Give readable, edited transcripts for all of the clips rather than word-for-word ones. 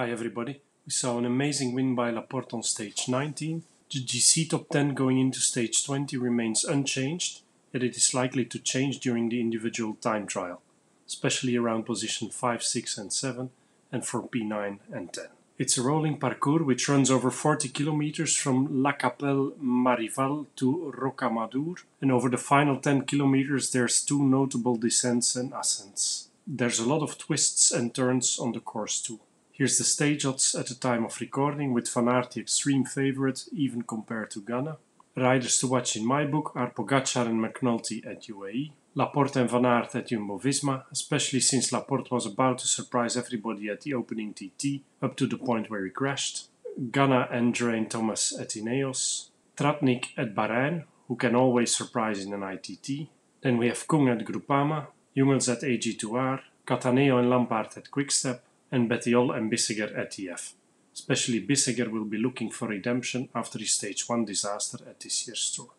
Hi everybody, we saw an amazing win by Laporte on stage 19. The GC top 10 going into stage 20 remains unchanged, yet it is likely to change during the individual time trial, especially around position 5, 6 and 7 and for P9 and 10. It's a rolling parcours which runs over 40 kilometers from La Capelle Marival to Rocamadour, and over the final 10 kilometers there's two notable descents and ascents. There's a lot of twists and turns on the course too. Here's the stage odds at the time of recording, with Van Aert the extreme favourite, even compared to Ganna. Riders to watch in my book are Pogacar and McNulty at UAE, Laporte and Van Aert at Jumbo Visma, especially since Laporte was about to surprise everybody at the opening TT, up to the point where he crashed, Ganna and Geraint Thomas at Ineos, Tratnik at Bahrain, who can always surprise in an ITT, then we have Kung at Groupama, Jungels at AG2R, Cataneo and Lampard at Quickstep, and Bettiol and Bisseger at EF. Especially Bisseger will be looking for redemption after his Stage 1 disaster at this year's Tour.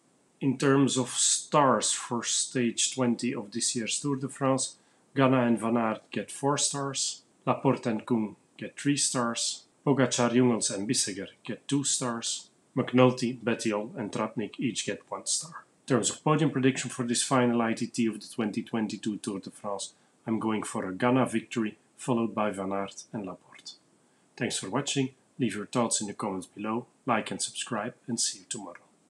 In terms of stars for Stage 20 of this year's Tour de France, Ganna and Van Aert get 4 stars, Laporte and Kung get 3 stars, Pogacar, Jungels and Bisseger get 2 stars, McNulty, Bettiol and Tratnik each get 1 star. In terms of podium prediction for this final ITT of the 2022 Tour de France, I'm going for a Ganna victory, followed by Van Aert and Laporte. Thanks for watching, leave your thoughts in the comments below, like and subscribe, and see you tomorrow.